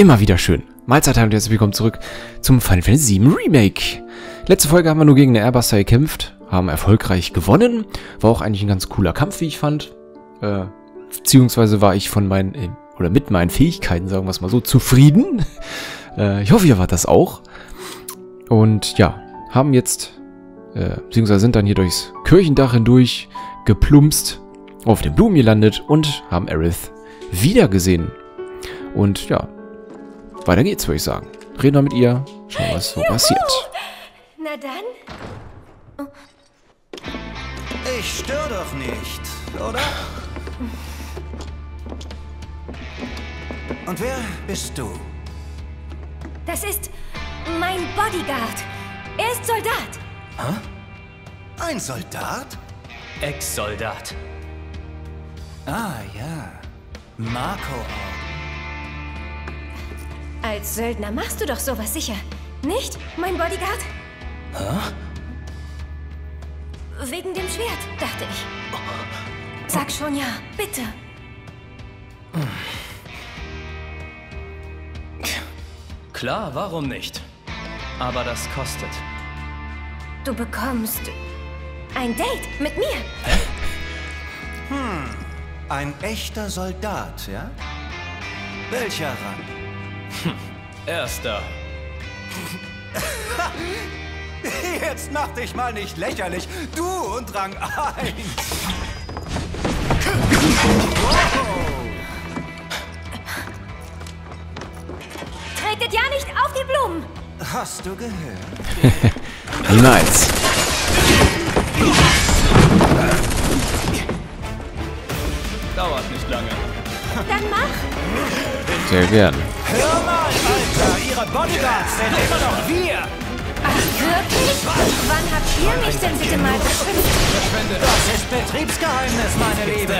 immer wieder schön. Mahlzeit und herzlich willkommen zurück zum Final Fantasy VII Remake. Letzte Folge haben wir nur gegen den Airbuster gekämpft, haben erfolgreich gewonnen. War auch eigentlich ein ganz cooler Kampf, wie ich fand. Beziehungsweise war ich von meinen, oder mit meinen Fähigkeiten, sagen wir es mal so, zufrieden. Ich hoffe, ihr wart das auch. Und ja, haben jetzt, beziehungsweise sind dann hier durchs Kirchendach hindurch geplumpst, auf den Blumen gelandet und haben Aerith wieder gesehen. Und ja, weiter geht's, würde ich sagen. Reden wir mit ihr, schauen, was so passiert. Na dann? Ich störe doch nicht, oder? Und wer bist du? Das ist mein Bodyguard. Er ist Soldat. Hä? Ein Soldat? Ex-Soldat. Ah, ja. Marco. Als Söldner machst du doch sowas sicher. Nicht, mein Bodyguard? Hä? Wegen dem Schwert, dachte ich. Sag schon ja, bitte. Klar, warum nicht? Aber das kostet. Du bekommst ein Date mit mir. Hä? Hm. Ein echter Soldat, ja? Welcher Rang? Hm, erster. Jetzt mach dich mal nicht lächerlich. Du und Rang 1. Wow. Tretet ja nicht auf die Blumen. Hast du gehört? Niemals. Dauert nicht lange. Dann mach! Sehr gern. Hör mal, Alter! Ihre Bodyguards sind immer noch wir! Ach, wirklich? Wann habt ihr mich denn bitte mal beschwindet? Das ist Betriebsgeheimnis, meine Liebe!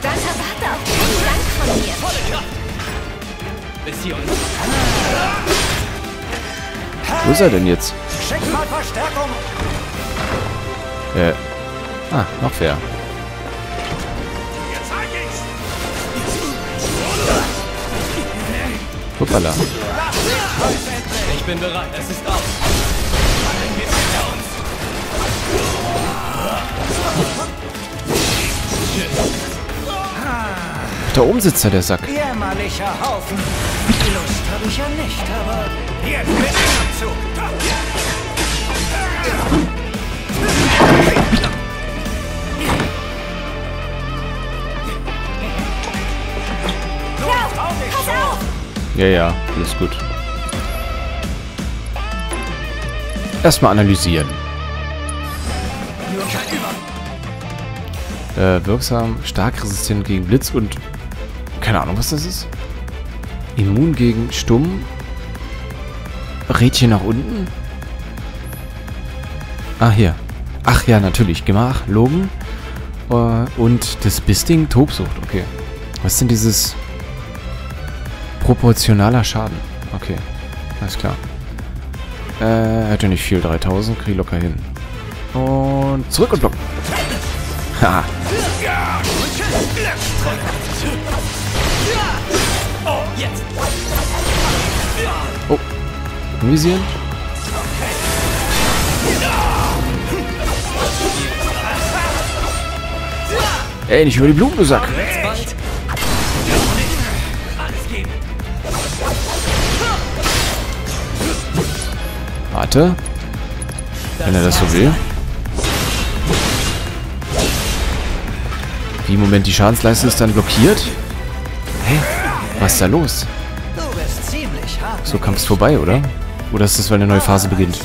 Dann erwarte auch keinen Dank von mir! Volle Kraft! Bis hier unten. Wo ist er denn jetzt? Schick mal Verstärkung! Noch wer? Hoppala. Ich bin bereit, es ist aus. Da oben sitzt er, der Sack. Jämmerlicher Haufen. Die Lust habe ich ja nicht, aber jetzt bin ich am Zug. Ja, ja, alles gut. Erstmal analysieren. Wirksam, stark resistent gegen Blitz und... Keine Ahnung, was das ist. Immun gegen Stumm. Rädchen nach unten. Ah, hier. Ach ja, natürlich. Gemach, Loben. Und das Bissding, Tobsucht. Okay. Was denn dieses... Proportionaler Schaden. Okay, alles klar. Hätte nicht viel. 3000, krieg locker hin. Und zurück und blocken. Haha. Oh. Visieren. Ey, nicht über die Blumen, du Sack. Warte, wenn er das so will. Wie im Moment die Schadensleiste ist dann blockiert. Hä? Was ist da los? So Kampf's vorbei, oder? Oder ist das, weil eine neue Phase beginnt?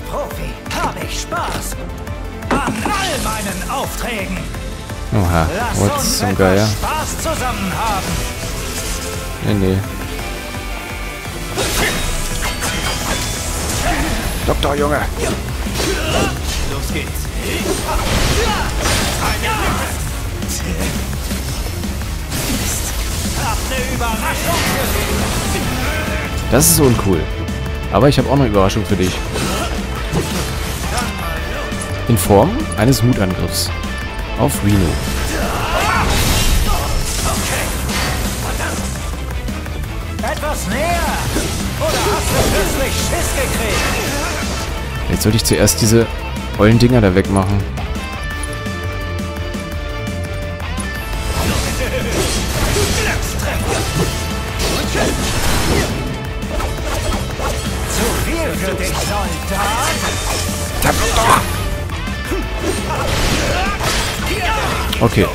Oha, was zum Geier? Nee. Doktor, Junge! Los geht's! Das ist uncool. Aber ich habe auch eine Überraschung für dich. In Form eines Mutangriffs. Auf Reno. Etwas näher! richtig Schiss gekriegt. Jetzt sollte ich zuerst diese ollen Dinger da wegmachen. Zu viel für dich, Soldat. Okay,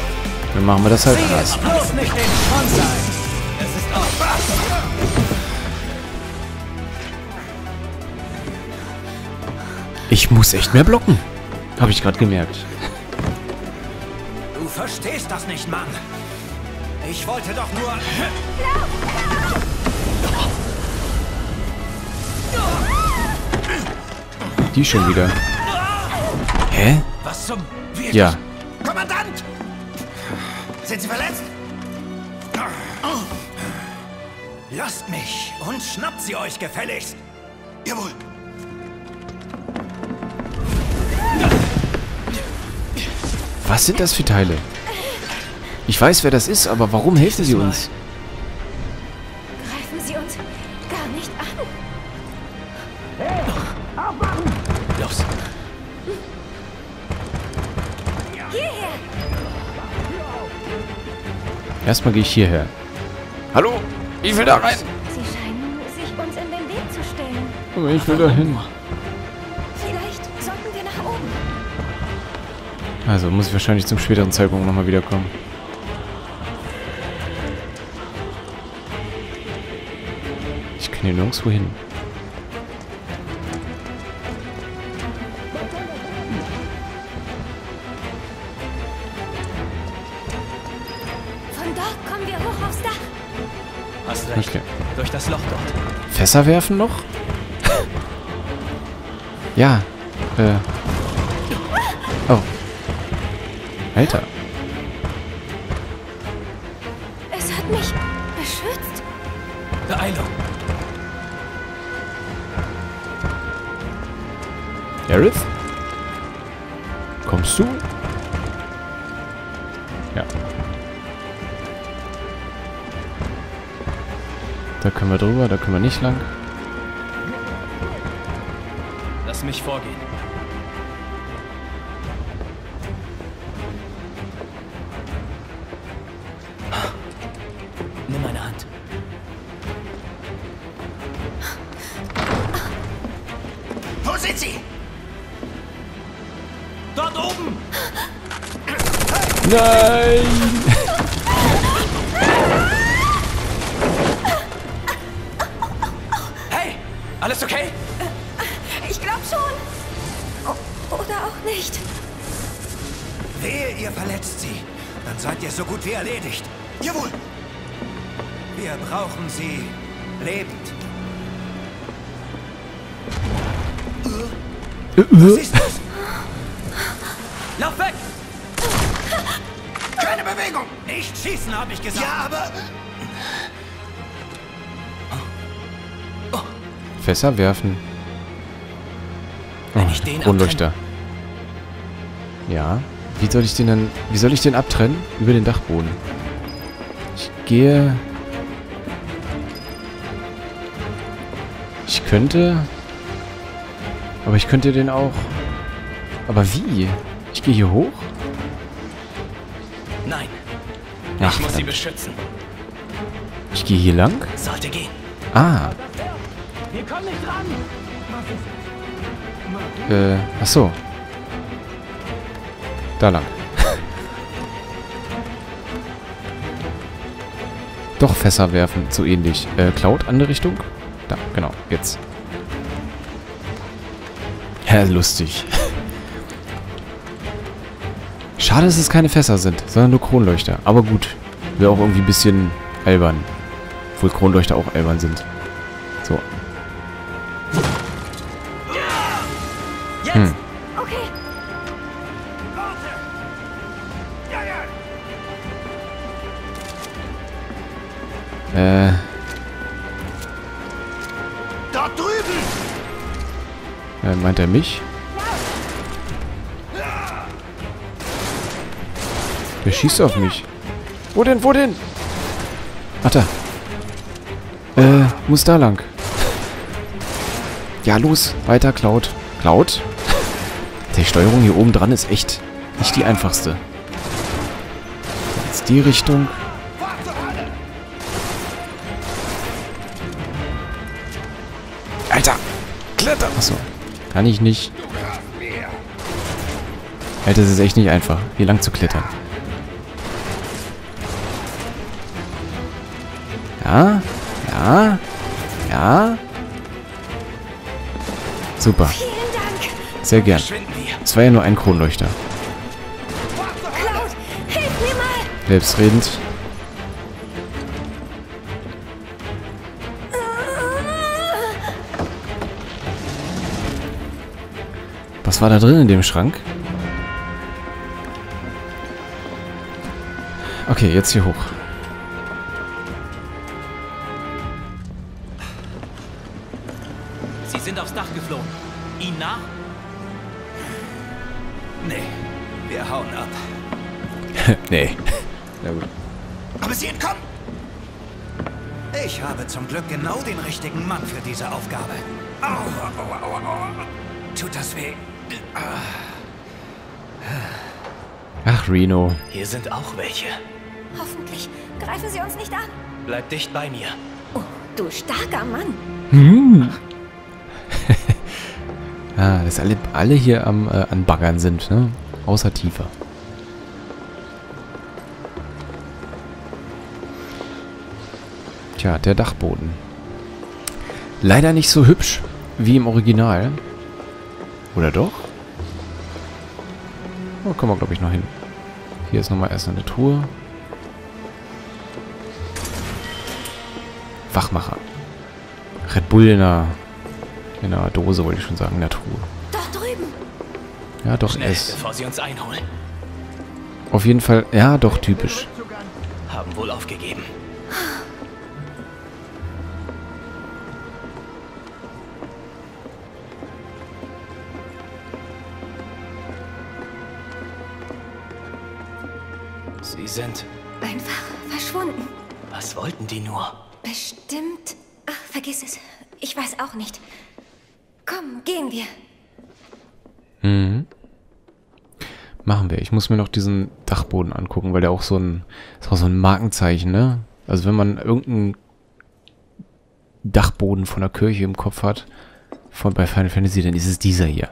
dann machen wir das halt anders. Ich muss echt mehr blocken. Habe ich gerade gemerkt. Du verstehst das nicht, Mann. Ich wollte doch nur... Die schon wieder. Hä? Was zum... Ja. Kommandant! Sind Sie verletzt? Lasst mich und schnappt sie euch gefälligst. Jawohl. Was sind das für Teile? Ich weiß, wer das ist, aber warum helfen sie uns? Greifen sie uns gar nicht an. Hey, aufwachen! Los! Hierher! Erstmal gehe ich hierher. Hallo? Ich will da rein! Sie scheinen sich uns in den Weg zu stellen. Aber ich will da hin. Also muss ich wahrscheinlich zum späteren Zeitpunkt nochmal wiederkommen. Ich kann hier nirgendwo hin. Von dort kommen wir hoch aufs Dach. Hast recht. Okay. Durch das Loch dort. Fässer werfen noch? Ja. Oh. Alter. Es hat mich beschützt. Beeilung. Aerith? Kommst du? Ja. Da können wir drüber, da können wir nicht lang. Lass mich vorgehen. Nein! Hey! Alles okay? Ich glaube schon. Oder auch nicht. Wehe, ihr verletzt sie. Dann seid ihr so gut wie erledigt. Jawohl! Wir brauchen sie lebend. Was ist das? Lauf weg! Keine Bewegung! Nicht schießen, habe ich gesagt! Ja, aber... Oh. Oh. Fässer werfen. Oh, Kronleuchter. Ja. Wie soll ich den dann... Wie soll ich den abtrennen? Über den Dachboden. Ich gehe... Ich könnte... Aber ich könnte den auch... Aber wie? Ich gehe hier hoch? Nein. Ach, ich muss sie beschützen. Ich gehe hier lang? Sollte gehen. Ah. Wir kommen nicht ran. Ach so. Da lang. Doch Fässer werfen, so ähnlich. Cloud, andere Richtung? Da, genau, jetzt. Ja, lustig. Schade, dass es keine Fässer sind, sondern nur Kronleuchter. Aber gut, wäre auch irgendwie ein bisschen albern. Obwohl Kronleuchter auch albern sind. So. Hm. Da drüben! Meint er mich? Der schießt auf mich. Wo denn? Wo denn? Ach da. Muss da lang. Ja, los. Weiter, Cloud. Cloud? Die Steuerung hier oben dran ist echt nicht die einfachste. Jetzt die Richtung. Alter! Kletter! Achso. Kann ich nicht. Alter, es ist echt nicht einfach, hier lang zu klettern. Ja. Ja. Ja. Super. Sehr gern. Es war ja nur ein Kronleuchter. Selbstredend. Was war da drin in dem Schrank? Okay, jetzt hier hoch. Sie sind aufs Dach geflogen. Ihnen nach? Nee, wir hauen ab. Nee. Na gut. Aber Sie entkommen! Ich habe zum Glück genau den richtigen Mann für diese Aufgabe. Aua, aua, aua, aua. Tut das weh. Ach, Reno. Hier sind auch welche. Hoffentlich greifen sie uns nicht an. Bleib dicht bei mir. Oh, du starker Mann. Hm. Ah, dass alle hier am Anbaggern sind, ne? Außer Tifa. Tja, der Dachboden. Leider nicht so hübsch wie im Original. Oder doch? Oh, kommen wir, glaube ich, noch hin. Hier ist nochmal erst eine Truhe. Wachmacher. Red Bull in einer Dose, wollte ich schon sagen, in der Truhe. Da drüben. Ja, doch, schnell, bevor sie uns einholen. Auf jeden Fall, ja, doch, typisch. Haben wohl aufgegeben. Sie sind... einfach verschwunden. Was wollten die nur? Bestimmt... ach, vergiss es. Ich weiß auch nicht. Komm, gehen wir. Mhm. Machen wir. Ich muss mir noch diesen Dachboden angucken, weil der auch so ein... ist auch so ein Markenzeichen, ne? Also wenn man irgendeinen Dachboden von der Kirche im Kopf hat, von bei Final Fantasy, dann ist es dieser hier.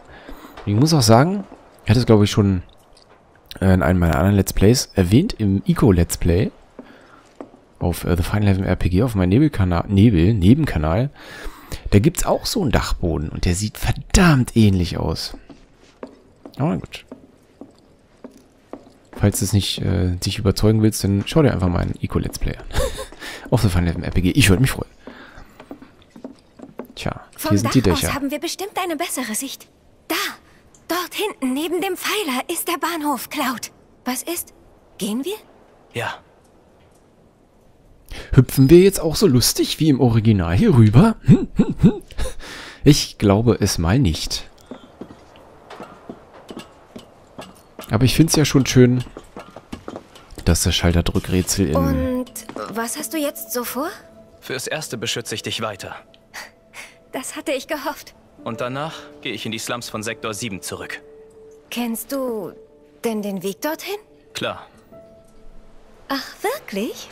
Ich muss auch sagen, ich hatte es, glaube ich, schon... in einem meiner anderen Let's Plays erwähnt, im Eco-Let's Play auf The Final Heaven RPG, auf meinem Nebenkanal, da gibt es auch so einen Dachboden und der sieht verdammt ähnlich aus. Aber gut. Falls du es nicht dich überzeugen willst, dann schau dir einfach mal einen Eco-Let's Play an. auf The Final Heaven RPG, ich würde mich freuen. Tja, hier sind die Dächer. Vom Dach aus haben wir bestimmt eine bessere Sicht. Da! Dort hinten, neben dem Pfeiler, ist der Bahnhof, Cloud. Was ist? Gehen wir? Ja. Hüpfen wir jetzt auch so lustig wie im Original hier rüber? Hm, hm, hm. Ich glaube es mal nicht. Aber ich finde es ja schon schön, dass das Schalterdrückrätsel in... Und was hast du jetzt so vor? Fürs Erste beschütze ich dich weiter. Das hatte ich gehofft. Und danach gehe ich in die Slums von Sektor 7 zurück. Kennst du denn den Weg dorthin? Klar. Ach, wirklich?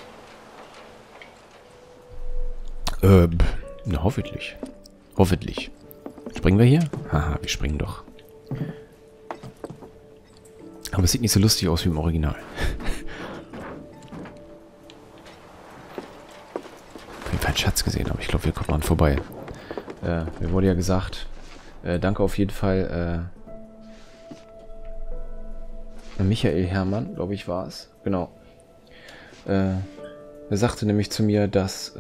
Na, hoffentlich. Hoffentlich. Springen wir hier? Haha, wir springen doch. Aber es sieht nicht so lustig aus wie im Original. Auf jeden Fall einen Schatz gesehen, aber ich glaube, wir kommen dran vorbei. Mir wurde ja gesagt, danke auf jeden Fall Michael Hermann, glaube ich, war es. Genau. Er sagte nämlich zu mir, dass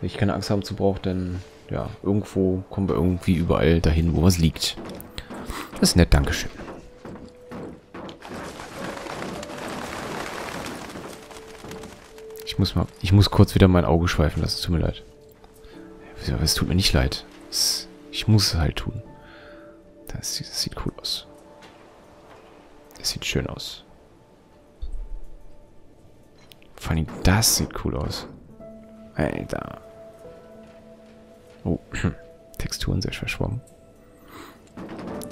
ich keine Angst haben zu brauchen, denn ja, irgendwo kommen wir irgendwie überall dahin, wo was liegt. Das ist nett, Dankeschön. Ich muss kurz wieder mein Auge schweifen lassen, tut mir leid. Aber es tut mir nicht leid. Ich muss es halt tun. Das sieht cool aus. Das sieht schön aus. Vor allem das sieht cool aus. Alter. Oh, Texturen sehr verschwommen.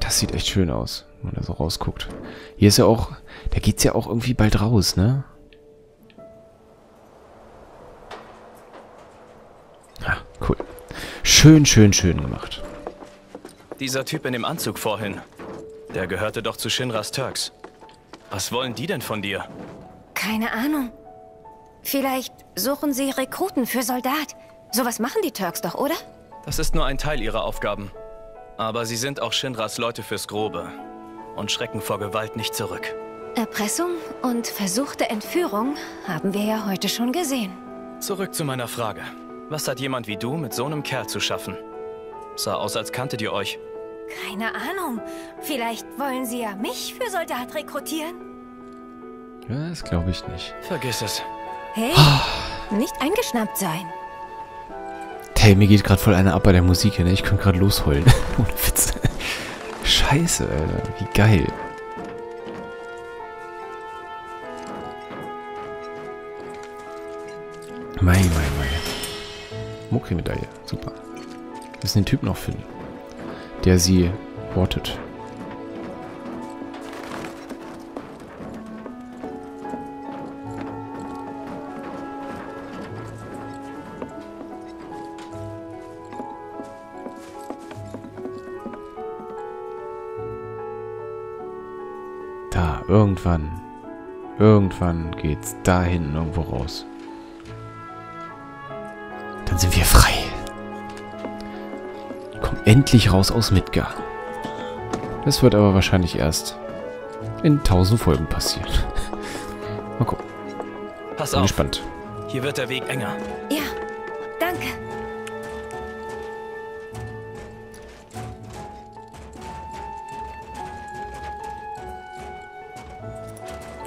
Das sieht echt schön aus, wenn man da so rausguckt. Hier ist ja auch, da geht's ja auch irgendwie bald raus, ne? Ah, cool. Schön, schön, schön gemacht. Dieser Typ in dem Anzug vorhin, der gehörte doch zu Shinras Türks. Was wollen die denn von dir? Keine Ahnung. Vielleicht suchen sie Rekruten für Soldat. Sowas machen die Türks doch, oder? Das ist nur ein Teil ihrer Aufgaben. Aber sie sind auch Shinras Leute fürs Grobe und schrecken vor Gewalt nicht zurück. Erpressung und versuchte Entführung haben wir ja heute schon gesehen. Zurück zu meiner Frage. Was hat jemand wie du mit so einem Kerl zu schaffen? Sah aus, als kanntet ihr euch. Keine Ahnung. Vielleicht wollen sie ja mich für Soldat rekrutieren. Ja, das glaube ich nicht. Vergiss es. Hey, nicht eingeschnappt sein. Hey, mir geht gerade voll einer ab bei der Musik hier, ne? Ich könnte gerade losheulen. Ohne Witz. Scheiße, Alter. Wie geil. Mei. Mokri-Medaille. Super. Wir müssen den Typ noch finden, der sie wartet. Irgendwann geht's da hinten irgendwo raus. Dann sind wir frei. Komm endlich raus aus Midgar. Das wird aber wahrscheinlich erst in 1000 Folgen passieren. Mal gucken. Pass auf. Bin gespannt. Hier wird der Weg enger. Ja, danke.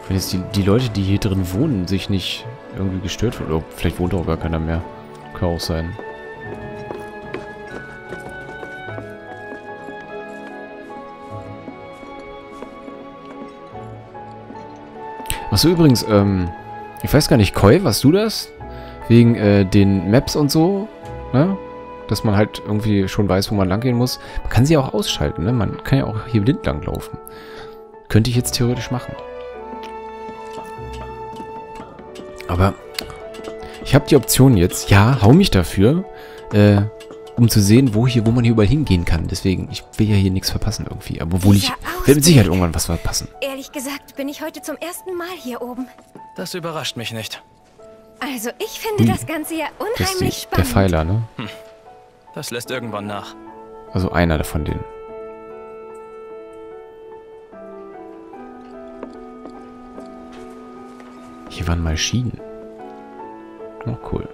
Wenn jetzt die Leute, die hier drin wohnen, sich nicht irgendwie gestört werden. Oder vielleicht wohnt auch gar keiner mehr. Kann auch sein. Achso, übrigens, ich weiß gar nicht, Koi, warst du das? Wegen den Maps und so, ne? Dass man halt irgendwie schon weiß, wo man lang gehen muss. Man kann sie auch ausschalten, ne? Man kann ja auch hier blind lang laufen. Könnte ich jetzt theoretisch machen. Aber ich habe die Option jetzt, ja, hau mich dafür, um zu sehen, wo man hier überall hingehen kann. Deswegen, ich will ja hier nichts verpassen irgendwie. Obwohl ich werde mit Sicherheit irgendwann was verpassen. Ehrlich gesagt bin ich heute zum ersten Mal hier oben. Das überrascht mich nicht. Also ich finde das Ganze ja unheimlich spannend. Der Pfeiler, ne? Hm. Das lässt irgendwann nach. Also einer von denen. Hier waren mal Schienen. Oh, cool.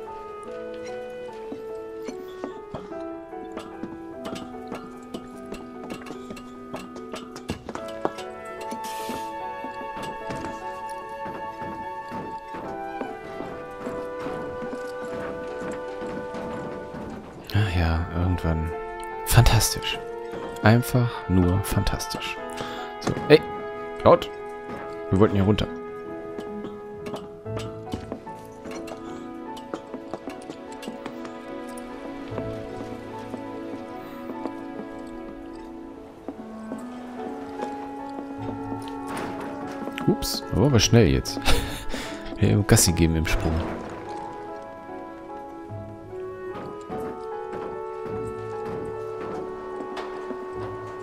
Ach ja, irgendwann. Fantastisch. Einfach nur fantastisch. So, ey, laut. Wir wollten hier runter. Ups, aber schnell jetzt. Ja, Gassi geben im Sprung.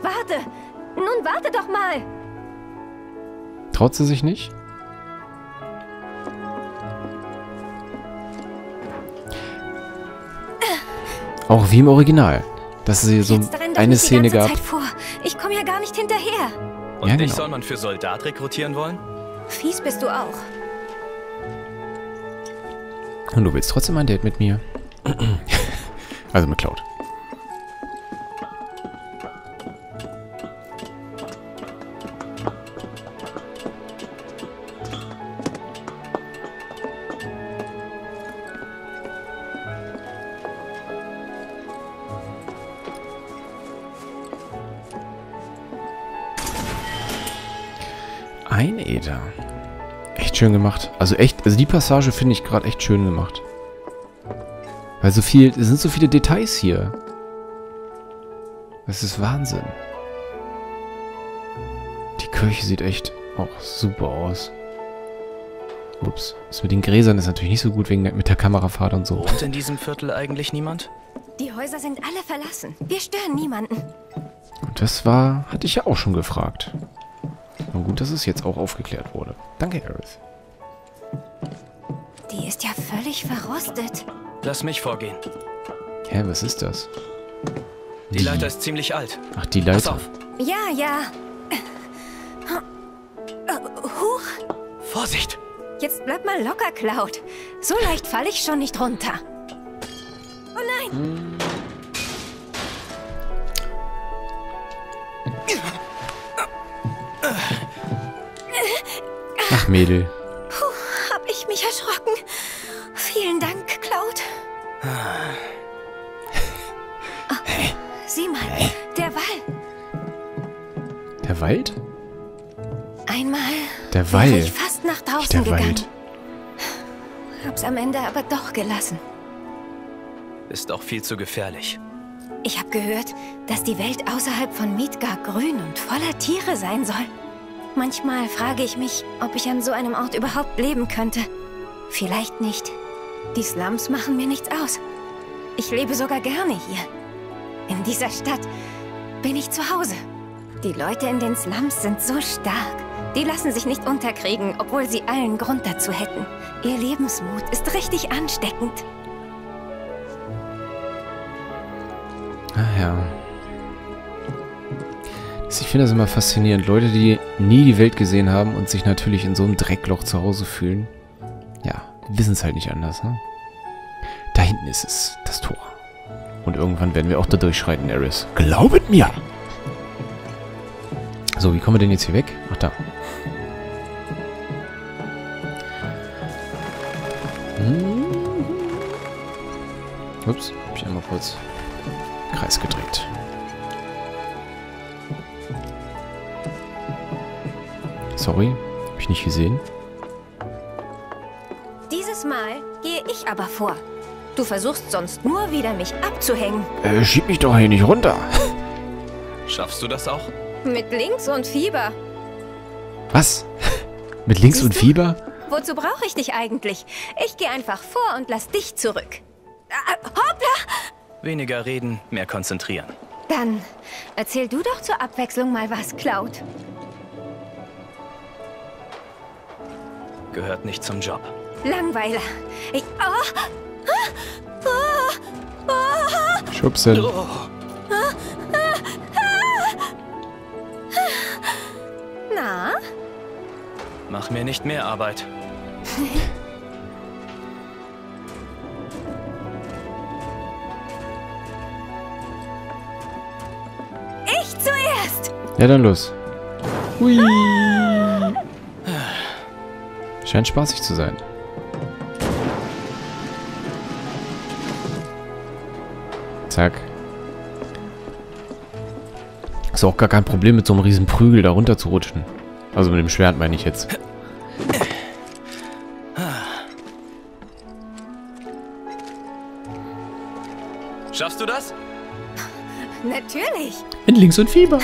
Warte! Nun warte doch mal! Traut sie sich nicht? Auch wie im Original. Dass sie so eine Szene gab. Ich komme ja gar nicht hinterher. Und ja, dich soll man für Soldat rekrutieren wollen? Fies bist du auch. Und du willst trotzdem ein Date mit mir? Also mit Cloud. Einäder. Echt schön gemacht. Also die Passage finde ich gerade echt schön gemacht. Weil es sind so viele Details hier. Das ist Wahnsinn. Die Kirche sieht echt auch super aus. Ups. Das mit den Gräsern ist natürlich nicht so gut wegen mit der Kamerafahrt und so. Wohnt in diesem Viertel eigentlich niemand? Die Häuser sind alle verlassen. Wir stören niemanden. Und das war... hatte ich ja auch schon gefragt. Nun gut, dass es jetzt auch aufgeklärt wurde. Danke, Aerith. Die ist ja völlig verrostet. Lass mich vorgehen. Hä, was ist das? Die Leiter ist ziemlich alt. Ach, die Leiter. Pass auf. Ja, ja. Huch. Vorsicht. Jetzt bleib mal locker, Cloud. So leicht falle ich schon nicht runter. Oh nein. Hm. Ach, Mädel. Puh, hab ich mich erschrocken. Vielen Dank, Cloud. Oh, sieh mal, der Wald. Der Wald? Einmal bin ich fast nach draußen gegangen. Hab's am Ende aber doch gelassen. Ist auch viel zu gefährlich. Ich habe gehört, dass die Welt außerhalb von Midgar grün und voller Tiere sein soll. Manchmal frage ich mich, ob ich an so einem Ort überhaupt leben könnte. Vielleicht nicht. Die Slums machen mir nichts aus. Ich lebe sogar gerne hier. In dieser Stadt bin ich zu Hause. Die Leute in den Slums sind so stark. Die lassen sich nicht unterkriegen, obwohl sie allen Grund dazu hätten. Ihr Lebensmut ist richtig ansteckend. Ah ja. Ich finde das immer faszinierend. Leute, die nie die Welt gesehen haben und sich natürlich in so einem Dreckloch zu Hause fühlen. Ja, wissen es halt nicht anders, ne? Da hinten ist es, das Tor. Und irgendwann werden wir auch da durchschreiten, Aerith. Glaubet mir! So, wie kommen wir denn jetzt hier weg? Ach, da. Hm. Ups, hab ich einmal kurz Kreis gedreht. Sorry, hab ich nicht gesehen. Dieses Mal gehe ich aber vor. Du versuchst sonst nur wieder, mich abzuhängen. Schieb mich doch hier nicht runter. Schaffst du das auch? Mit Links und Fieber. Was? Mit Links und Fieber? Wozu brauche ich dich eigentlich? Ich gehe einfach vor und lass dich zurück. Hoppla! Weniger reden, mehr konzentrieren. Dann erzähl du doch zur Abwechslung mal was, Cloud. Gehört nicht zum Job. Langweiler. Schubsen. Oh. Na? Mach mir nicht mehr Arbeit. Ich zuerst. Ja, dann los. Hui. Scheint spaßig zu sein. Zack. Ist auch gar kein Problem, mit so einem riesen Prügel da runter zu rutschen. Also mit dem Schwert meine ich jetzt. Schaffst du das? Natürlich. In Links und Fieber.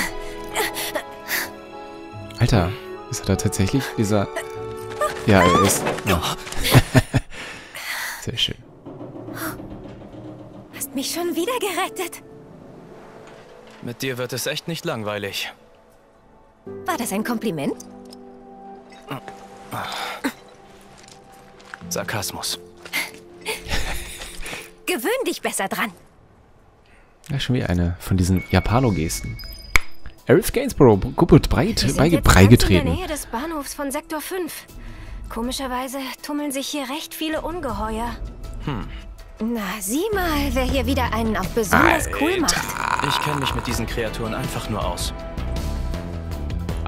Alter, ist er da tatsächlich dieser... Ja, er ist. Ja. Sehr schön. Hast mich schon wieder gerettet. Mit dir wird es echt nicht langweilig. War das ein Kompliment? Sarkasmus. Gewöhn dich besser dran. Ja, schon wieder eine von diesen Japano-Gesten. Aerith Gainsborough, Gruppe 3 beigetreten. In der Nähe des Bahnhofs von Sektor 5. Komischerweise tummeln sich hier recht viele Ungeheuer. Hm. Na, sieh mal, wer hier wieder einen auf besonders cool macht. Ich kenne mich mit diesen Kreaturen einfach nur aus.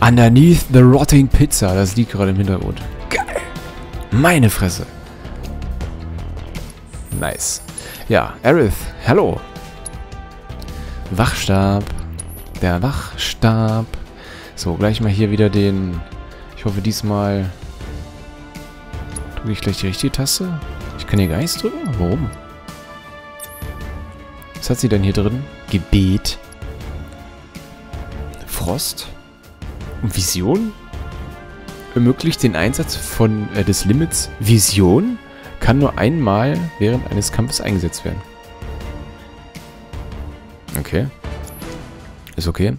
Underneath the Rotting Pizza, das liegt gerade im Hintergrund. Geil. Meine Fresse. Nice. Ja, Aerith, hallo. Wachstab. Der Wachstab. So, gleich mal hier wieder den... Ich hoffe, diesmal... Ich gleich die richtige Taste? Ich kann hier gar nichts drücken? Warum? Was hat sie denn hier drin? Gebet. Frost und Vision ermöglicht den Einsatz von des Limits Vision, kann nur einmal während eines Kampfes eingesetzt werden. Okay. Ist okay.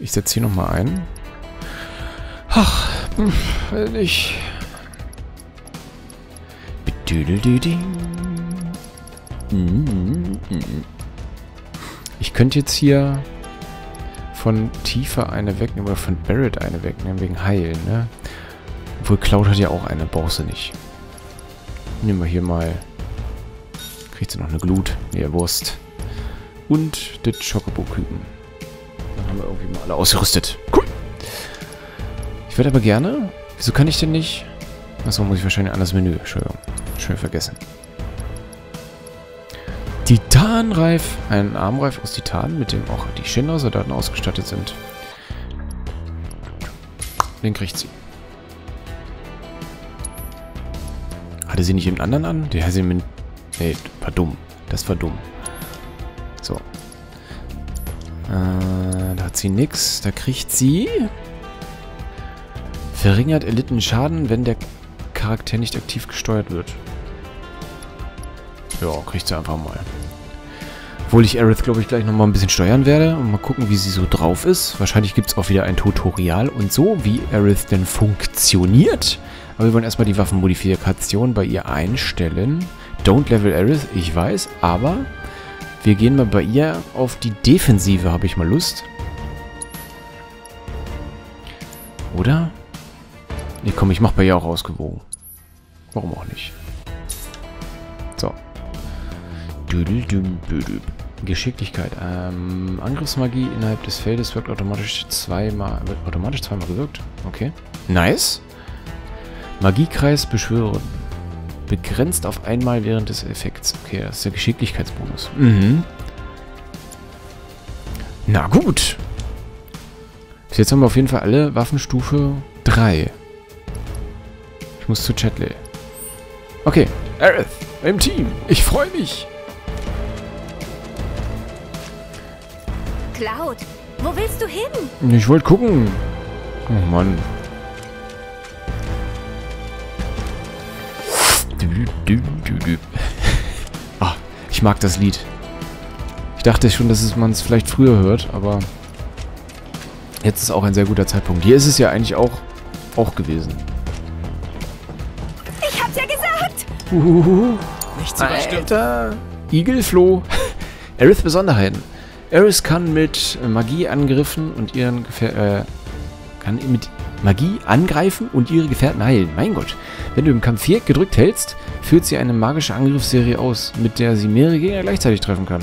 Ich setze hier nochmal ein. Ach, weiß nicht. Ich könnte jetzt hier von Tifa eine wegnehmen oder von Barrett eine wegnehmen, wegen Heilen, ne? Obwohl Cloud hat ja auch eine, brauchst du nicht. Nehmen wir hier mal. Kriegt sie noch eine Glut? Ne, Wurst. Und den Chocobo-Küken. Dann haben wir irgendwie mal alle ausgerüstet. Cool! Ich würde aber gerne. Wieso kann ich denn nicht? Achso, muss ich wahrscheinlich an das Menü. Entschuldigung. Schön vergessen. Titanreif. Ein Armreif aus Titan, mit dem auch die Shinra-Soldaten ausgestattet sind. Den kriegt sie. Hatte sie nicht jemand anderen an? Der hat sie mit. Nee, war dumm. Das war dumm. So. Da hat sie nix. Da kriegt sie. Verringert erlittenen Schaden, wenn der Charakter nicht aktiv gesteuert wird. Ja, kriegt sie einfach mal. Obwohl ich Aerith, glaube ich, gleich nochmal ein bisschen steuern werde und mal gucken, wie sie so drauf ist. Wahrscheinlich gibt es auch wieder ein Tutorial und so, wie Aerith denn funktioniert. Aber wir wollen erstmal die Waffenmodifikation bei ihr einstellen. Don't level Aerith, ich weiß, aber wir gehen mal bei ihr auf die Defensive, habe ich mal Lust. Oder? Nee, komm, ich mache bei ihr auch ausgewogen. Warum auch nicht? So. Geschicklichkeit. Angriffsmagie innerhalb des Feldes wirkt automatisch zweimal gewirkt. Okay. Nice. Magiekreis beschwören. Begrenzt auf einmal während des Effekts. Okay, das ist der Geschicklichkeitsbonus. Mhm. Na gut. Bis jetzt haben wir auf jeden Fall alle Waffenstufe 3. Ich muss zu Chatley. Okay. Aerith im Team. Ich freue mich. Cloud, wo willst du hin? Ich wollte gucken. Oh Mann. Ah, ich mag das Lied. Ich dachte schon, dass man es vielleicht früher hört, aber jetzt ist auch ein sehr guter Zeitpunkt. Hier ist es ja eigentlich auch gewesen. Ich hab's ja gesagt! Nichts überstürzt. Igelfloh. Aerith Besonderheiten. Aerith kann mit Magie angriffen und ihren ihre Gefährten heilen. Mein Gott. Wenn du im Kampf 4 gedrückt hältst, führt sie eine magische Angriffsserie aus, mit der sie mehrere Gegner gleichzeitig treffen kann.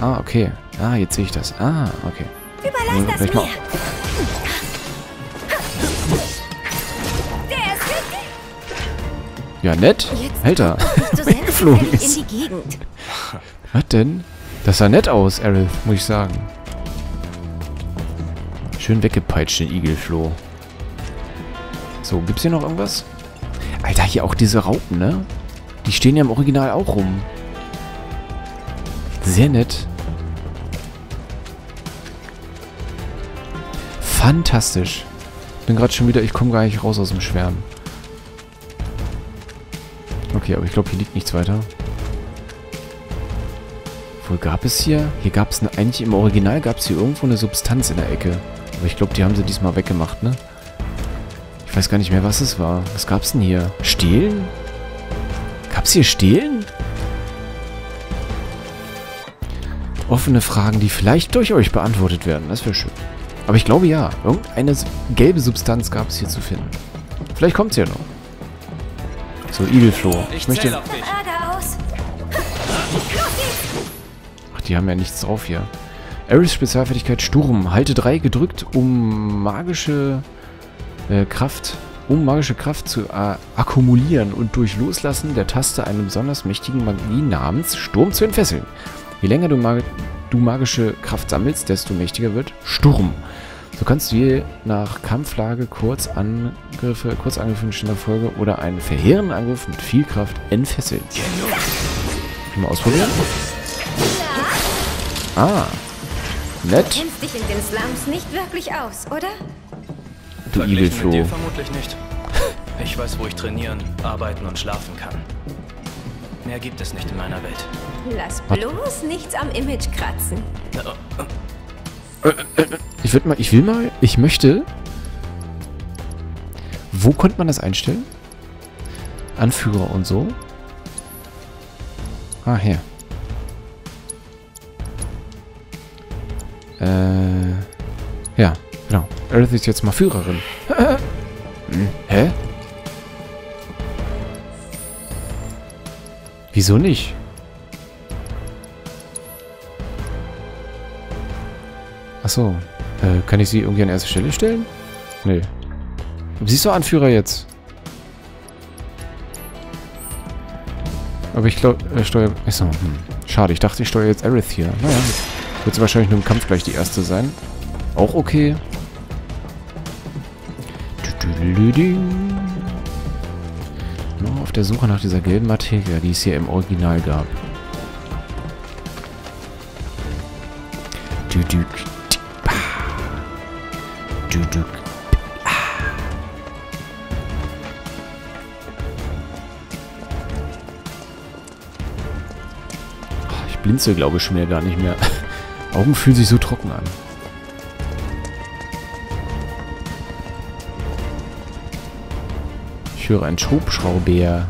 Ah, okay. Ah, jetzt sehe ich das. Ah, okay. Überlass das mir. Ja, nett. Alter. Weggeflogen ist. Was denn? Das sah nett aus, Aerith, muss ich sagen. Schön weggepeitscht, den Igelfloh. So, gibt's hier noch irgendwas? Alter, hier auch diese Raupen, ne? Die stehen ja im Original auch rum. Sehr nett. Fantastisch. Bin gerade schon wieder, ich komme gar nicht raus aus dem Schwärmen. Okay, aber ich glaube, hier liegt nichts weiter. Wo gab es hier? Hier gab es eigentlich im Original gab es hier irgendwo eine Substanz in der Ecke. Aber ich glaube, die haben sie diesmal weggemacht, ne? Ich weiß gar nicht mehr, was es war. Was gab's denn hier? Stehlen? Gab's hier Stehlen? Offene Fragen, die vielleicht durch euch beantwortet werden. Das wäre schön. Aber ich glaube ja. Irgendeine gelbe Substanz gab es hier zu finden. Vielleicht kommt's ja noch. So, Igelfloh. Ich möchte. Ach, die haben ja nichts drauf hier. Aeriths Spezialfertigkeit Sturm. Halte 3 gedrückt, um magische Kraft, um magische Kraft zu akkumulieren und durch Loslassen der Taste einen besonders mächtigen Magie namens Sturm zu entfesseln. Je länger du magische Kraft sammelst, desto mächtiger wird Sturm. So kannst du je nach Kampflage Kurzangriffe in schneller Folge oder einen verheerenden Angriff mit viel Kraft entfesseln. Mal ausprobieren. Ah. Nett. Du kennst dich in den Slums nicht wirklich aus, oder? Du Igelfloh. Mit dir vermutlich nicht. Ich weiß, wo ich trainieren, arbeiten und schlafen kann. Mehr gibt es nicht in meiner Welt. Lass bloß nichts am Image kratzen. Wo konnte man das einstellen? Anführer und so. Ah, hier. Ja, genau. Aerith ist jetzt mal Führerin. Hä? Wieso nicht? Achso. Kann ich sie irgendwie an erste Stelle stellen? Nee. Aber sie ist doch Anführer jetzt. Aber ich glaube, Achso, schade, ich dachte, ich steuere jetzt Aerith hier. Naja. Wird sie wahrscheinlich nur im Kampf gleich die erste sein. Auch okay. Nur auf der Suche nach dieser gelben Materie, die es hier im Original gab. Ich blinzel, glaube ich, schon mehr gar nicht mehr. Augen fühlen sich so trocken an. Ich höre einen Hubschrauber.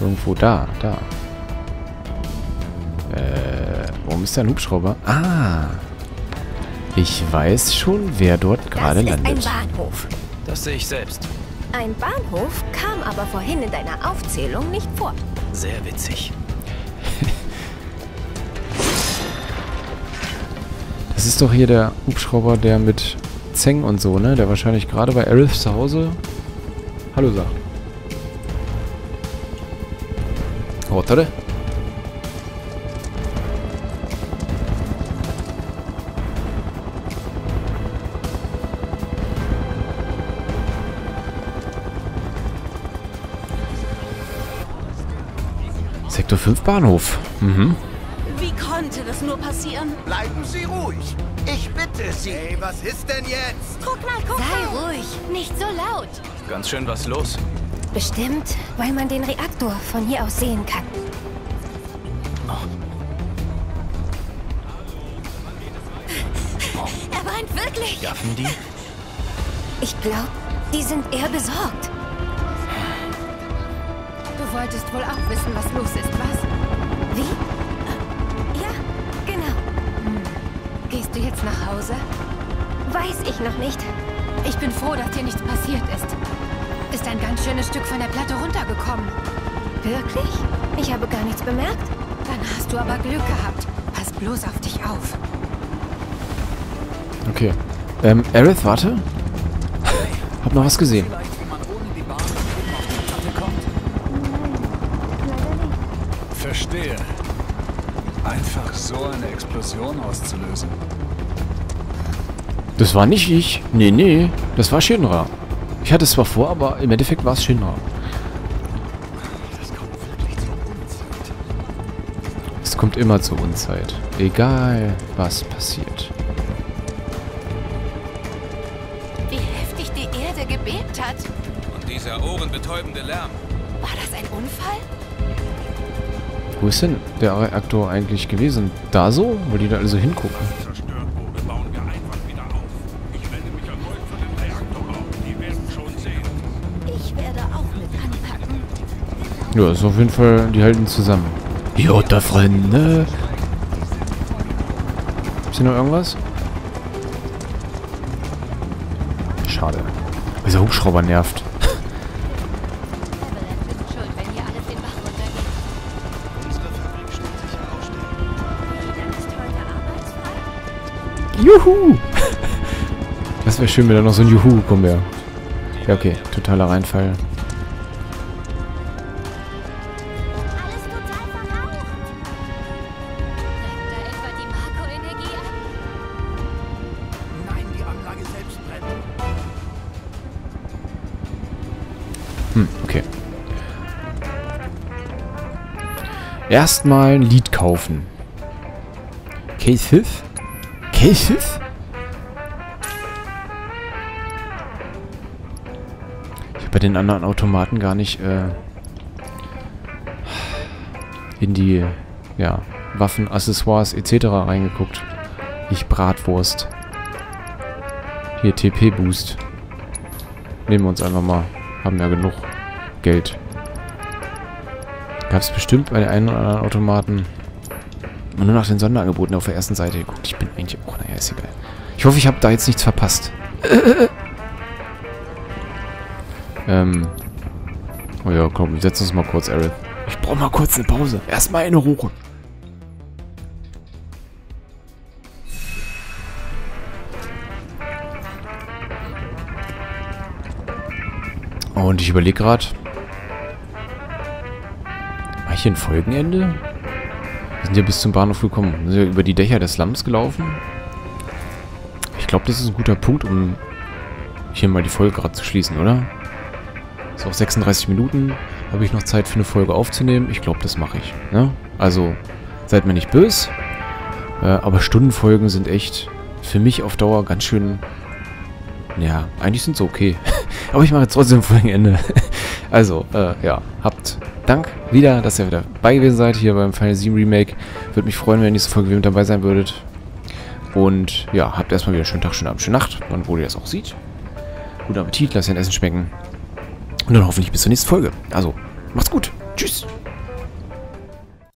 Irgendwo da, da. Warum ist da ein Hubschrauber? Ah! Ich weiß schon, wer dort gerade landet. Das ist ein Bahnhof. Das sehe ich selbst. Ein Bahnhof kam aber vorhin in deiner Aufzählung nicht vor. Sehr witzig. Das ist doch hier der Hubschrauber, der mit Zeng und so, ne? Der wahrscheinlich gerade bei Aerith zu Hause Hallo sagt. Warte. Sektor 5 Bahnhof. Mhm. Wie konnte das nur passieren? Bleiben Sie ruhig. Ich bitte Sie. Hey, was ist denn jetzt? Guck mal, guck mal. Sei ruhig, nicht so laut. Ganz schön was los. Bestimmt, weil man den Reaktor von hier aus sehen kann. Er weint wirklich. Gaffen die? Ich glaube, die sind eher besorgt. Du wolltest wohl auch wissen, was los ist, was? Wie? Gehst du jetzt nach Hause? Weiß ich noch nicht. Ich bin froh, dass dir nichts passiert ist. Ist ein ganz schönes Stück von der Platte runtergekommen. Wirklich? Ich habe gar nichts bemerkt. Dann hast du aber Glück gehabt. Pass bloß auf dich auf. Okay. Aerith, warte. Hab noch was gesehen. Verstehe. Einfach so eine Explosion auszulösen. Das war nicht ich. Nee, nee. Das war Shinra. Ich hatte es zwar vor, aber im Endeffekt war es Shinra. Es kommt immer zur Unzeit. Egal, was passiert. Wie heftig die Erde gebebt hat. Und dieser ohrenbetäubende Lärm. War das ein Unfall? Wo ist denn der Reaktor eigentlich gewesen? Da so? Wo die da also hingucken? Ja, ist auf jeden Fall, die halten zusammen. Jota, Freunde! Ist hier noch irgendwas? Schade. Dieser Hubschrauber nervt. Juhu! Das wäre schön, wenn da noch so ein Juhu gekommen wäre. Ja, okay. Totaler Reinfall. Hm, okay. Erstmal ein Lied kaufen. Case 5? Case 5? Ich habe bei den anderen Automaten gar nicht in die Waffen, Accessoires etc. reingeguckt. Ich Bratwurst. Hier TP-Boost. Nehmen wir uns einfach mal. Haben ja genug Geld. Gab es bestimmt bei den einen oder anderen Automaten. Und nur nach den Sonderangeboten auf der ersten Seite geguckt. Ich bin eigentlich auch, naja, ist egal. Ich hoffe, ich habe da jetzt nichts verpasst. Oh ja, komm, wir setzen uns mal kurz, Aerith. Ich brauche mal kurz eine Pause. Erstmal eine Ruhe. Und ich überlege gerade. War ich hier ein Folgenende? Wir sind ja bis zum Bahnhof gekommen. Wir sind ja über die Dächer des Slums gelaufen. Ich glaube, das ist ein guter Punkt, um hier mal die Folge gerade zu schließen, oder? Ist auch 36 Minuten. Habe ich noch Zeit für eine Folge aufzunehmen? Ich glaube, das mache ich. Ne? Also, seid mir nicht böse. Aber Stundenfolgen sind echt für mich auf Dauer ganz schön... Ja, eigentlich sind sie okay. Aber ich mache jetzt trotzdem Folgenende. Also, ja, habt Dank wieder, dass ihr wieder dabei gewesen seid hier beim Final Fantasy VII Remake. Würde mich freuen, wenn ihr in dieser Folge wieder mit dabei sein würdet. Und ja, habt erstmal wieder einen schönen Tag, schönen Abend, schöne Nacht, wann wo ihr das auch seht. Guten Appetit, lasst ihr ein Essen schmecken. Und dann hoffentlich bis zur nächsten Folge. Also, macht's gut. Tschüss.